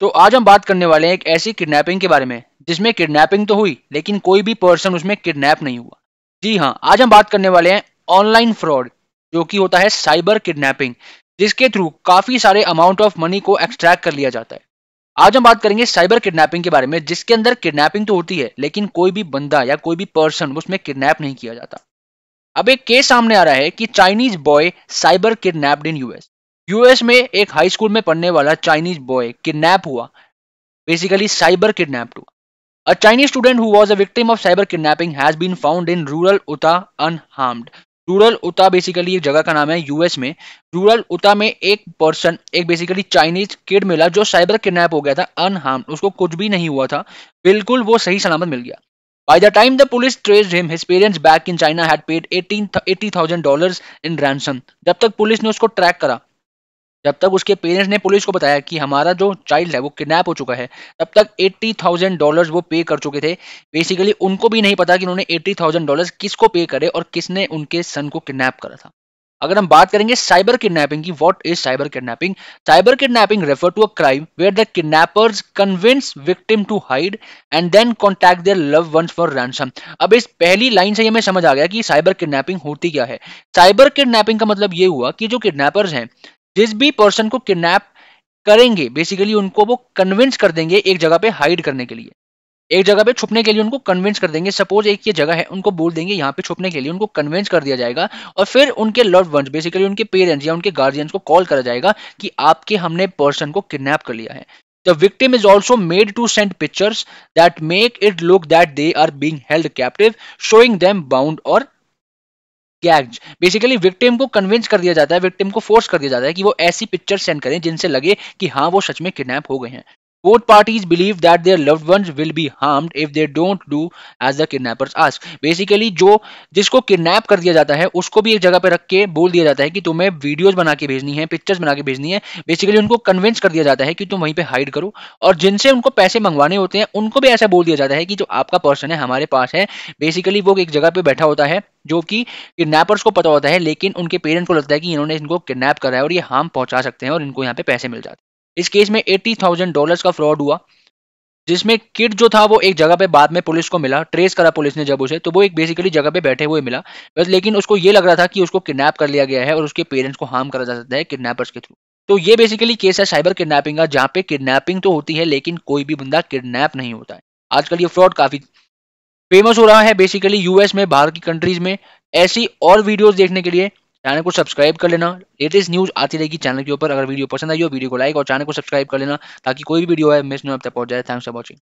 तो आज हम बात करने वाले हैं एक ऐसी किडनैपिंग के बारे में जिसमें किडनैपिंग तो हुई लेकिन कोई भी पर्सन उसमें किडनैप नहीं हुआ। जी हाँ, आज हम बात करने वाले हैं ऑनलाइन फ्रॉड, जो कि होता है साइबर किडनैपिंग, जिसके थ्रू काफी सारे अमाउंट ऑफ मनी को एक्सट्रैक्ट कर लिया जाता है। आज हम बात करेंगे साइबर किडनैपिंग के बारे में, जिसके अंदर किडनैपिंग तो होती है लेकिन कोई भी बंदा या कोई भी पर्सन उसमें किडनैप नहीं किया जाता। अब एक केस सामने आ रहा है कि Chinese boy cyber kidnapped in US. US में एक हाई स्कूल में पढ़ने वाला चाइनीज बॉय किडनैप हुआ, बेसिकली साइबर किडनैप्ड हुआ। A Chinese student who was a victim of cyber kidnapping has been found in rural Utah unharmed. Rural Utah basically एक जगह का नाम है यूएस में। रूरल उता में एक पर्सन, एक बेसिकली चाइनीज किड मिला जो साइबर किडनैप हो गया था अनहार्म्ड, उसको कुछ भी नहीं हुआ था, बिल्कुल वो सही सलामत मिल गया। By the time the police traced him, his parents back in China had paid $80,000 in ransom. जब तक पुलिस ने उसको ट्रैक करा, जब तक उसके पेरेंट्स ने पुलिस को बताया कि हमारा जो चाइल्ड है वो किडनैप हो चुका है, तब तक $80,000 वो पे कर चुके थे। बेसिकली उनको भी नहीं पता कि उन्होंने $80,000 किसको पे करे और किसने उनके सन को किडनैप करा था। अगर हम बात करेंगे साइबर किडनैपिंग की, what is cyber kidnapping? Cyber kidnapping refer to a crime where the kidnappers convince victim to hide and then contact their love ones for ransom. अब इस पहली लाइन से हमें समझ आ गया कि साइबर किडनैपिंग होती क्या है। साइबर किडनैपिंग का मतलब ये हुआ कि जो किडनैपर्स हैं, जिस भी पर्सन को किडनैप करेंगे, बेसिकली उनको वो कन्विंस कर देंगे एक जगह पे हाइड करने के लिए, एक जगह पे छुपने के लिए उनको कन्विंस कर देंगे। सपोज एक ये जगह है, उनको बोल देंगे यहाँ पे छुपने के लिए, उनको कन्विंस कर दिया जाएगा और फिर उनके लव्ड वंस, बेसिकली उनके पेरेंट्स या उनके गार्जियंस को कॉल करा जाएगा कि आपके हमने पर्सन को किडनैप कर लिया है। The victim is also made to send pictures that make it look that they are being held captive, showing them bound और गैग्ड। बेसिकली विक्टिम को कन्विंस कर दिया जाता है, विक्टिम को फोर्स कर दिया जाता है कि वो ऐसी पिक्चर सेंड करें जिनसे लगे कि हाँ वो सच में किडनैप हो गए हैं। Both parties believe that their loved ones will be harmed if they don't do as the kidnappers ask. Basically, जो जिसको किडनैप कर दिया जाता है उसको भी एक जगह पे रख के बोल दिया जाता है कि तुम्हें वीडियोस बना के भेजनी है, पिक्चर्स बना के भेजनी है। बेसिकली उनको कन्विंस कर दिया जाता है कि तुम वहीं पे हाइड करो, और जिनसे उनको पैसे मंगवाने होते हैं उनको भी ऐसा बोल दिया जाता है कि जो आपका पर्सन है हमारे पास है। बेसिकली वो एक जगह पे बैठा होता है जो कि किडनैपर्स को पता होता है, लेकिन उनके पेरेंट्स को लगता है कि इन्होंने इनको किडनैप करा है और ये हार्म पहुंचा सकते हैं और इनको यहाँ पे पैसे मिल जाते हैं। इस केस में $80,000 का फ्रॉड हुआ, जिसमें किड जो था वो एक जगह पे बाद में पुलिस को मिला, ट्रेस करा पुलिस ने जब उसे, तो वो एक बेसिकली जगह पे बैठे हुए मिला बस, लेकिन उसको ये लग रहा था कि उसको किडनैप कर लिया गया है और उसके पेरेंट्स को हार्म करा जा सकता है किडनैपर्स के थ्रू। तो ये बेसिकली केस है साइबर किडनैपिंग का, जहाँ पे किडनैपिंग तो होती है लेकिन कोई भी बंदा किडनैप नहीं होता है। आजकल ये फ्रॉड काफी फेमस हो रहा है बेसिकली यूएस में, बाहर की कंट्रीज में। ऐसी और वीडियोज देखने के लिए चैनल को सब्सक्राइब कर लेना, लेटेस्ट न्यूज़ आती रहेगी चैनल के ऊपर। अगर वीडियो पसंद आई हो वीडियो को लाइक और चैनल को सब्सक्राइब कर लेना ताकि कोई भी वीडियो है मिस ना हो, आप तक पहुंच जाए। Thanks for watching.